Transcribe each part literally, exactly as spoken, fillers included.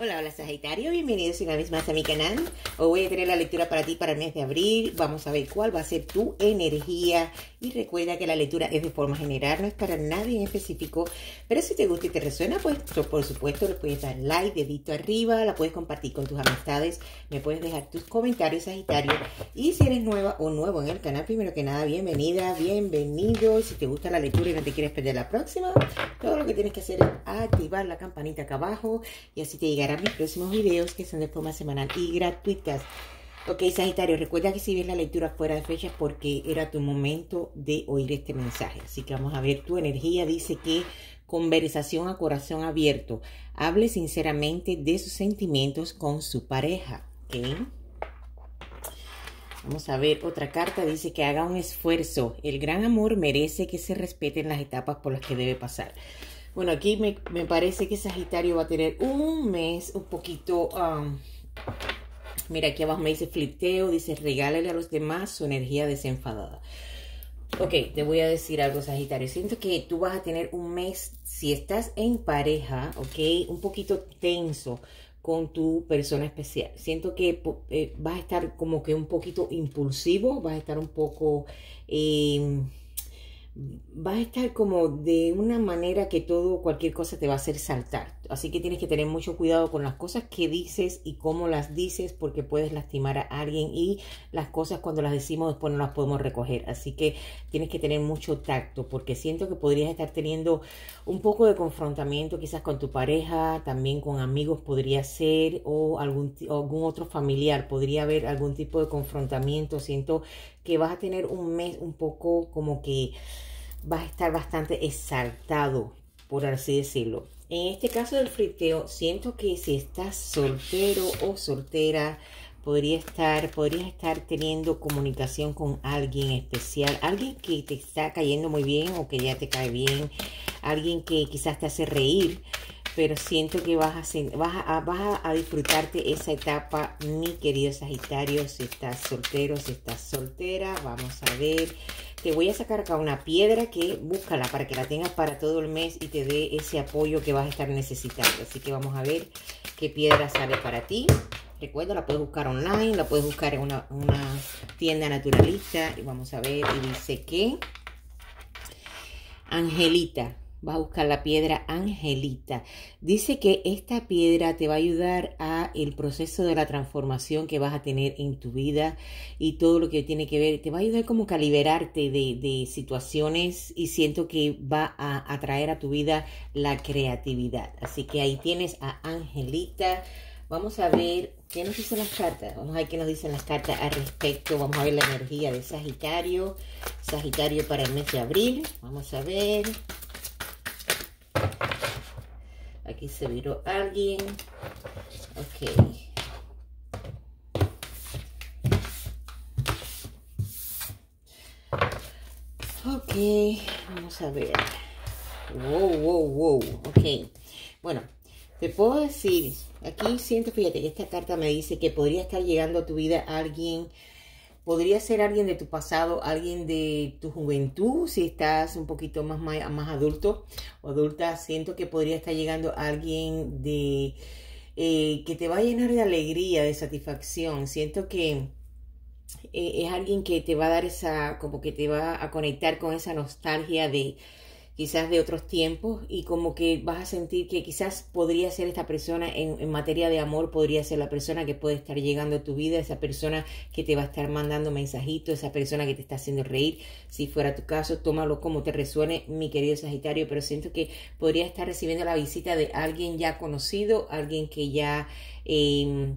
Hola, hola Sagitario, bienvenidos una vez más a mi canal. Hoy voy a tener la lectura para ti para el mes de abril. Vamos a ver cuál va a ser tu energía. Y recuerda que la lectura es de forma general, no es para nadie en específico. Pero si te gusta y te resuena, pues por supuesto le puedes dar like, dedito arriba, la puedes compartir con tus amistades. Me puedes dejar tus comentarios, Sagitario. Y si eres nueva o nuevo en el canal, primero que nada, bienvenida, bienvenido. Si te gusta la lectura y no te quieres perder la próxima, todo lo que tienes que hacer es activar la campanita acá abajo y así te llega a mis próximos videos que son de forma semanal y gratuitas. Ok, Sagitario, recuerda que si ves la lectura fuera de fecha porque era tu momento de oír este mensaje. Así que vamos a ver tu energía. Dice que conversación a corazón abierto. Hable sinceramente de sus sentimientos con su pareja. ¿Okay? Vamos a ver otra carta. Dice que haga un esfuerzo. El gran amor merece que se respeten las etapas por las que debe pasar. Bueno, aquí me, me parece que Sagitario va a tener un mes un poquito... Um, mira, aquí abajo me dice flirteo, dice regálale a los demás su energía desenfadada. Ok, te voy a decir algo, Sagitario. Siento que tú vas a tener un mes, si estás en pareja, ok, un poquito tenso con tu persona especial. Siento que eh, vas a estar como que un poquito impulsivo, vas a estar un poco... Eh, vas a estar como de una manera que todo, cualquier cosa te va a hacer saltar. Así que tienes que tener mucho cuidado con las cosas que dices y cómo las dices, porque puedes lastimar a alguien, y las cosas cuando las decimos después no las podemos recoger. Así que tienes que tener mucho tacto, porque siento que podrías estar teniendo un poco de confrontamiento quizás con tu pareja, también con amigos podría ser, o algún, o algún otro familiar. Podría haber algún tipo de confrontamiento. Siento que vas a tener un mes un poco como que vas a estar bastante exaltado, por así decirlo. En este caso del flirteo, siento que si estás soltero o soltera, podría estar, podrías estar teniendo comunicación con alguien especial, alguien que te está cayendo muy bien o que ya te cae bien, alguien que quizás te hace reír, pero siento que vas a, vas a, vas a disfrutarte esa etapa, mi querido Sagitario, si estás soltero, si estás soltera. Vamos a ver... Te voy a sacar acá una piedra que búscala para que la tengas para todo el mes y te dé ese apoyo que vas a estar necesitando. Así que vamos a ver qué piedra sale para ti. Recuerda, la puedes buscar online, la puedes buscar en una, una tienda naturalista. Y vamos a ver, y dice que Angelita. Vas a buscar la piedra Angelita. Dice que esta piedra te va a ayudar a el proceso de la transformación que vas a tener en tu vida y todo lo que tiene que ver. Te va a ayudar como que a liberarte de, de situaciones, y siento que va a atraer a tu vida la creatividad. Así que ahí tienes a Angelita. Vamos a ver qué nos dicen las cartas. Vamos a ver qué nos dicen las cartas al respecto. Vamos a ver la energía de Sagitario. Sagitario para el mes de abril. Vamos a ver... Aquí se viró alguien. Ok. Ok. Vamos a ver. Wow, wow, wow. Ok. Bueno, te puedo decir, aquí siento, fíjate, que esta carta me dice que podría estar llegando a tu vida alguien. Podría ser alguien de tu pasado, alguien de tu juventud, si estás un poquito más, más, más adulto o adulta. Siento que podría estar llegando alguien de eh, que te va a llenar de alegría, de satisfacción. Siento que eh, es alguien que te va a dar esa, como que te va a conectar con esa nostalgia de... quizás de otros tiempos, y como que vas a sentir que quizás podría ser esta persona en, en materia de amor, podría ser la persona que puede estar llegando a tu vida, esa persona que te va a estar mandando mensajitos, esa persona que te está haciendo reír. Si fuera tu caso, tómalo como te resuene, mi querido Sagitario, pero siento que podría estar recibiendo la visita de alguien ya conocido, alguien que ya... Eh,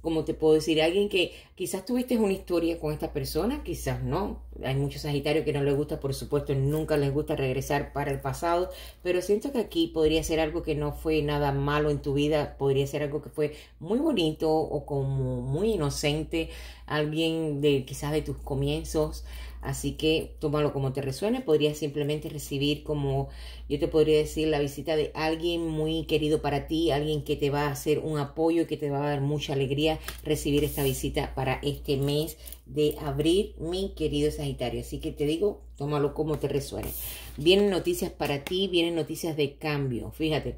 como te puedo decir, alguien que quizás tuviste una historia con esta persona, quizás no. Hay muchos Sagitarios que no les gusta, por supuesto, nunca les gusta regresar para el pasado, pero siento que aquí podría ser algo que no fue nada malo en tu vida, podría ser algo que fue muy bonito o como muy inocente, alguien de quizás de tus comienzos, Así que tómalo como te resuene. Podrías simplemente recibir, como yo te podría decir, la visita de alguien muy querido para ti, alguien que te va a hacer un apoyo y que te va a dar mucha alegría recibir esta visita para este mes de abril, mi querido Sagitario. Así que te digo, tómalo como te resuene. Vienen noticias para ti, vienen noticias de cambio. Fíjate,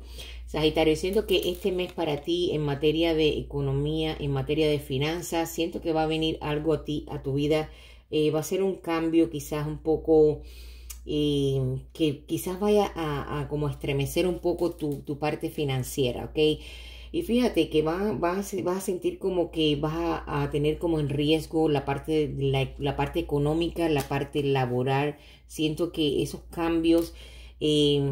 Sagitario, siento que este mes para ti en materia de economía, en materia de finanzas, siento que va a venir algo a ti, a tu vida. Eh, va a ser un cambio quizás un poco, eh, que quizás vaya a, a como estremecer un poco tu, tu parte financiera, ¿ok? Y fíjate que vas va a, va a sentir como que vas a, a tener como en riesgo la parte, la, la parte económica, la parte laboral. Siento que esos cambios eh,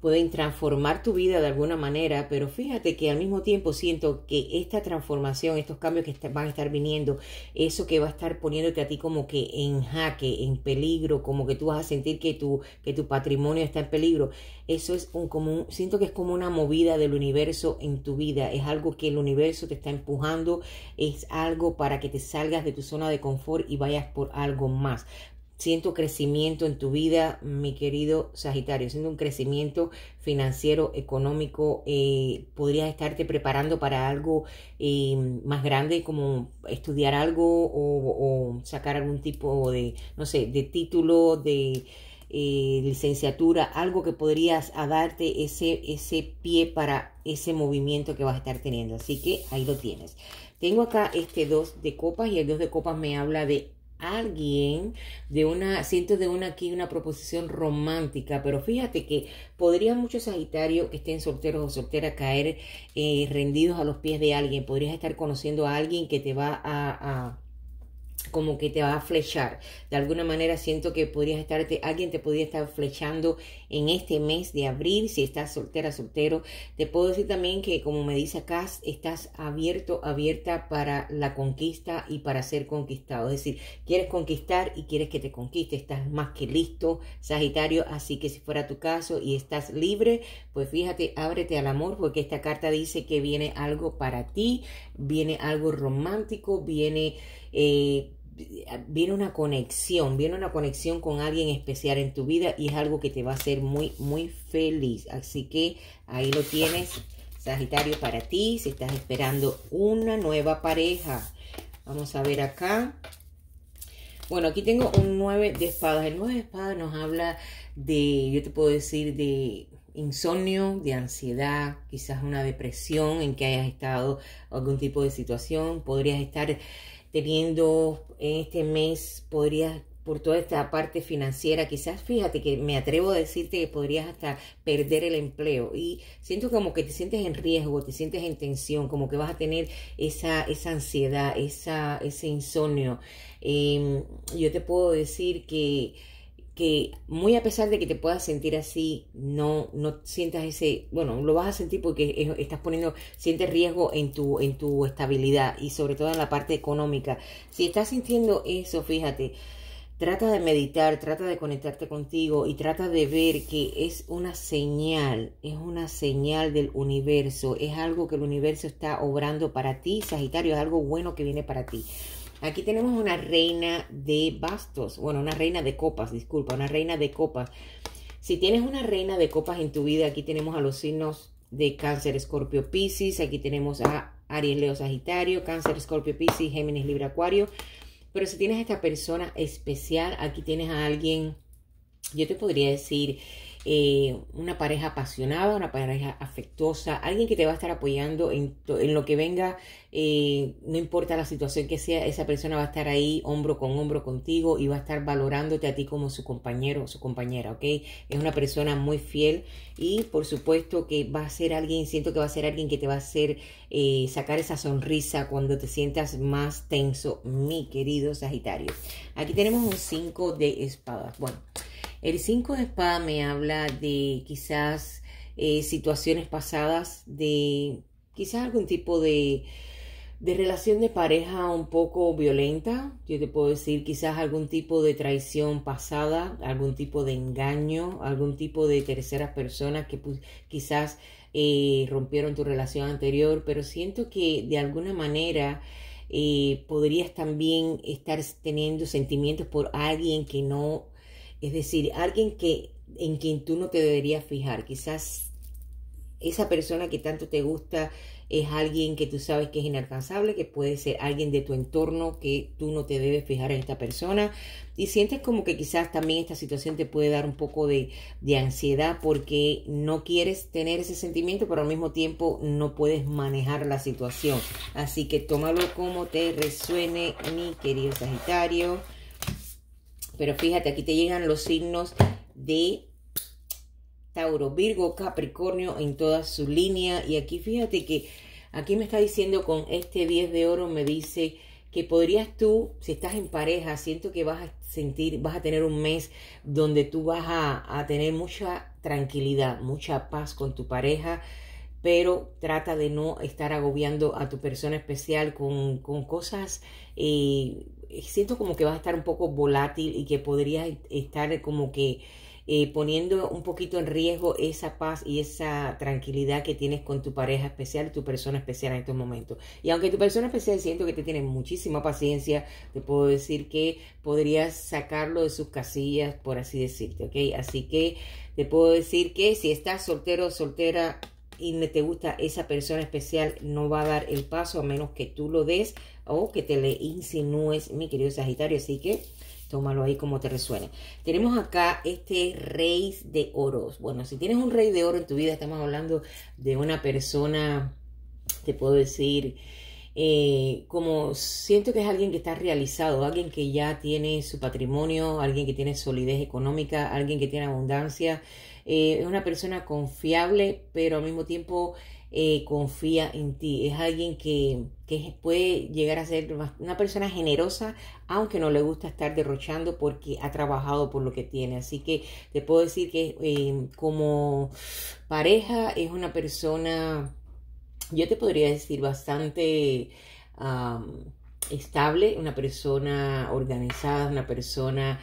pueden transformar tu vida de alguna manera, pero fíjate que al mismo tiempo siento que esta transformación, estos cambios que está, van a estar viniendo, eso que va a estar poniéndote a ti como que en jaque, en peligro, como que tú vas a sentir que tu, que tu patrimonio está en peligro. Eso es un común, siento que es como una movida del universo en tu vida, es algo que el universo te está empujando, es algo para que te salgas de tu zona de confort y vayas por algo más. Siento crecimiento en tu vida, mi querido Sagitario. Siento un crecimiento financiero, económico. Eh, podrías estarte preparando para algo eh, más grande, como estudiar algo o, o sacar algún tipo de, no sé, de título, de eh, licenciatura. Algo que podrías a darte ese, ese pie para ese movimiento que vas a estar teniendo. Así que ahí lo tienes. Tengo acá este dos de copas y el dos de copas me habla de alguien, de una, siento de una aquí una proposición romántica, pero fíjate que podría muchos Sagitario que estén solteros o solteras caer eh, rendidos a los pies de alguien. Podrías estar conociendo a alguien que te va a, a como que te va a flechar. De alguna manera siento que podrías estarte, alguien te podría estar flechando en este mes de abril, si estás soltera, soltero. Te puedo decir también que, como me dice acá, estás abierto, abierta para la conquista y para ser conquistado. Es decir, quieres conquistar y quieres que te conquiste. Estás más que listo, Sagitario. Así que si fuera tu caso y estás libre, pues fíjate, ábrete al amor, porque esta carta dice que viene algo para ti, viene algo romántico, viene... Eh, viene una conexión, viene una conexión con alguien especial en tu vida y es algo que te va a hacer muy, muy feliz. Así que ahí lo tienes, Sagitario, para ti, si estás esperando una nueva pareja. Vamos a ver acá. Bueno, aquí tengo un nueve de espadas. El nueve de espadas nos habla de, yo te puedo decir, de insomnio, de ansiedad, quizás una depresión en que hayas estado algún tipo de situación. Podrías estar teniendo en este mes, podrías, por toda esta parte financiera, quizás, fíjate que me atrevo a decirte que podrías hasta perder el empleo. Y siento como que te sientes en riesgo, te sientes en tensión, como que vas a tener esa, esa ansiedad, esa, ese insomnio. Eh, yo te puedo decir que... que muy a pesar de que te puedas sentir así, no, no sientas ese, bueno, lo vas a sentir porque estás poniendo, sientes riesgo en tu, en tu estabilidad y sobre todo en la parte económica. Si estás sintiendo eso, fíjate, trata de meditar, trata de conectarte contigo y trata de ver que es una señal, es una señal del universo, es algo que el universo está obrando para ti, Sagitario, es algo bueno que viene para ti. Aquí tenemos una reina de bastos, bueno, una reina de copas, disculpa, una reina de copas. Si tienes una reina de copas en tu vida, aquí tenemos a los signos de Cáncer, Escorpio, Piscis. Aquí tenemos a Aries, Leo, Sagitario, Cáncer, Escorpio, Piscis, Géminis, Libra, Acuario. Pero si tienes a esta persona especial, aquí tienes a alguien, yo te podría decir... Eh, una pareja apasionada, una pareja afectuosa, alguien que te va a estar apoyando en, en lo que venga, eh, no importa la situación que sea, esa persona va a estar ahí hombro con hombro contigo y va a estar valorándote a ti como su compañero o su compañera, ¿ok? Es una persona muy fiel y por supuesto que va a ser alguien, siento que va a ser alguien que te va a hacer eh, sacar esa sonrisa cuando te sientas más tenso, mi querido Sagitario. Aquí tenemos un cinco de espadas. Bueno, el cinco de espada me habla de quizás eh, situaciones pasadas, de quizás algún tipo de, de relación de pareja un poco violenta. Yo te puedo decir quizás algún tipo de traición pasada, algún tipo de engaño, algún tipo de terceras personas que pues, quizás eh, rompieron tu relación anterior. Pero siento que de alguna manera... Eh, podrías también estar teniendo sentimientos por alguien que no, es decir, alguien que en quien tú no te deberías fijar. Quizás esa persona que tanto te gusta es alguien que tú sabes que es inalcanzable, que puede ser alguien de tu entorno, que tú no te debes fijar en esta persona. Y sientes como que quizás también esta situación te puede dar un poco de, de ansiedad, porque no quieres tener ese sentimiento, pero al mismo tiempo no puedes manejar la situación. Así que tómalo como te resuene, mi querido Sagitario. Pero fíjate, aquí te llegan los signos de Tauro, Virgo, Capricornio en toda su línea. Y aquí fíjate que aquí me está diciendo con este diez de oro, me dice que podrías tú, si estás en pareja, siento que vas a sentir, vas a tener un mes donde tú vas a, a tener mucha tranquilidad, mucha paz con tu pareja, pero trata de no estar agobiando a tu persona especial con, con cosas. Eh, siento como que vas a estar un poco volátil y que podrías estar como que Eh, poniendo un poquito en riesgo esa paz y esa tranquilidad que tienes con tu pareja especial, tu persona especial en estos momentos. Y aunque tu persona especial siento que te tiene muchísima paciencia, te puedo decir que podrías sacarlo de sus casillas, por así decirte, ¿ok? Así que te puedo decir que si estás soltero o soltera y no te gusta esa persona especial, no va a dar el paso a menos que tú lo des o que te le insinúes, mi querido Sagitario. Así que tómalo ahí como te resuene. Tenemos acá este rey de oros. Bueno, si tienes un rey de oro en tu vida, estamos hablando de una persona, te puedo decir, eh, como siento que es alguien que está realizado, alguien que ya tiene su patrimonio, alguien que tiene solidez económica, alguien que tiene abundancia. Eh, es una persona confiable, pero al mismo tiempo eh, confía en ti. Es alguien que, que puede llegar a ser una persona generosa, aunque no le gusta estar derrochando porque ha trabajado por lo que tiene. Así que te puedo decir que eh, como pareja es una persona, yo te podría decir, bastante um, estable, una persona organizada, una persona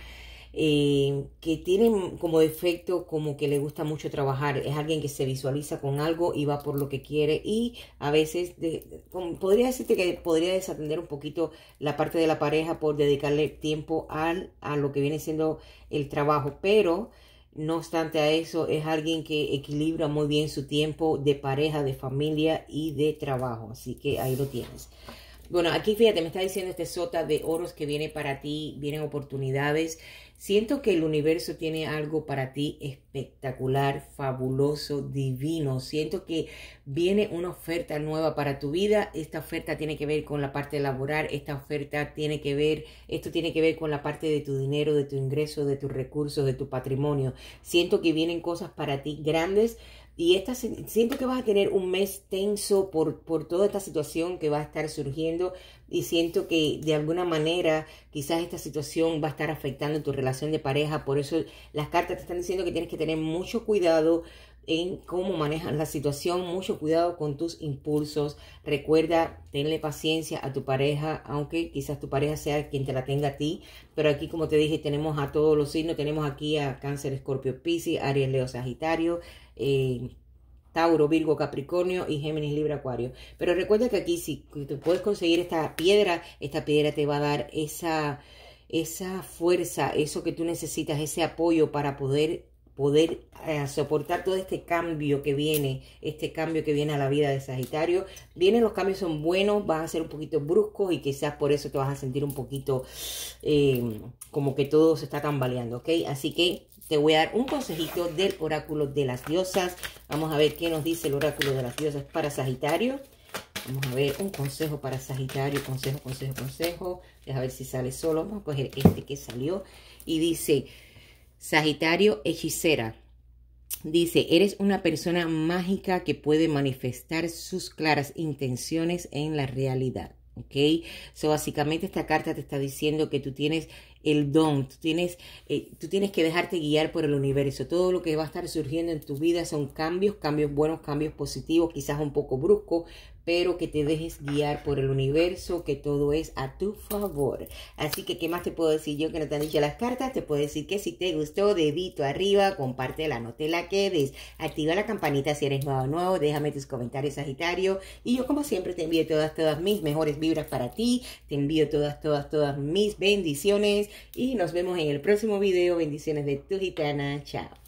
Eh, que tienen como defecto como que le gusta mucho trabajar. Es alguien que se visualiza con algo y va por lo que quiere, y a veces de, de, podría decirte que podría desatender un poquito la parte de la pareja por dedicarle tiempo al, a lo que viene siendo el trabajo, pero no obstante a eso es alguien que equilibra muy bien su tiempo de pareja, de familia y de trabajo. Así que ahí lo tienes. Bueno, aquí fíjate, me está diciendo este sota de oros que viene para ti, vienen oportunidades. Siento que el universo tiene algo para ti espectacular, fabuloso, divino. Siento que viene una oferta nueva para tu vida. Esta oferta tiene que ver con la parte laboral, esta oferta tiene que ver, esto tiene que ver con la parte de tu dinero, de tu ingreso, de tus recursos, de tu patrimonio. Siento que vienen cosas para ti grandes. Y esta, siento que vas a tener un mes tenso por, por toda esta situación que va a estar surgiendo, y siento que de alguna manera quizás esta situación va a estar afectando tu relación de pareja. Por eso las cartas te están diciendo que tienes que tener mucho cuidado en cómo manejas la situación, mucho cuidado con tus impulsos. Recuerda, tenle paciencia a tu pareja, aunque quizás tu pareja sea quien te la tenga a ti. Pero aquí, como te dije, tenemos a todos los signos. Tenemos aquí a Cáncer, Escorpio, Piscis, Aries, Leo, Sagitario, eh, Tauro, Virgo, Capricornio y Géminis, Libra, Acuario. Pero recuerda que aquí, si te puedes conseguir esta piedra, esta piedra te va a dar esa, esa fuerza, eso que tú necesitas, ese apoyo para poder poder eh, soportar todo este cambio que viene, este cambio que viene a la vida de Sagitario. Vienen los cambios, son buenos, van a ser un poquito bruscos y quizás por eso te vas a sentir un poquito eh, como que todo se está tambaleando, ¿ok? Así que te voy a dar un consejito del oráculo de las diosas. Vamos a ver qué nos dice el oráculo de las diosas para Sagitario. Vamos a ver un consejo para Sagitario, consejo, consejo, consejo. Deja ver si sale solo. Vamos a coger este que salió y dice: Sagitario, hechicera. Dice, eres una persona mágica que puede manifestar sus claras intenciones en la realidad. ¿Ok? So, básicamente esta carta te está diciendo que tú tienes el don. Tú tienes, eh, tú tienes que dejarte guiar por el universo. Todo lo que va a estar surgiendo en tu vida son cambios, cambios buenos, cambios positivos, quizás un poco bruscos, pero que te dejes guiar por el universo, que todo es a tu favor. Así que, ¿qué más te puedo decir yo que no te han dicho las cartas? Te puedo decir que si te gustó, dedito arriba, compártela, no te la quedes. Activa la campanita si eres nuevo o nuevo, déjame tus comentarios, Sagitario. Y yo, como siempre, te envío todas, todas mis mejores vibras para ti. Te envío todas, todas, todas mis bendiciones. Y nos vemos en el próximo video. Bendiciones de tu gitana. Chao.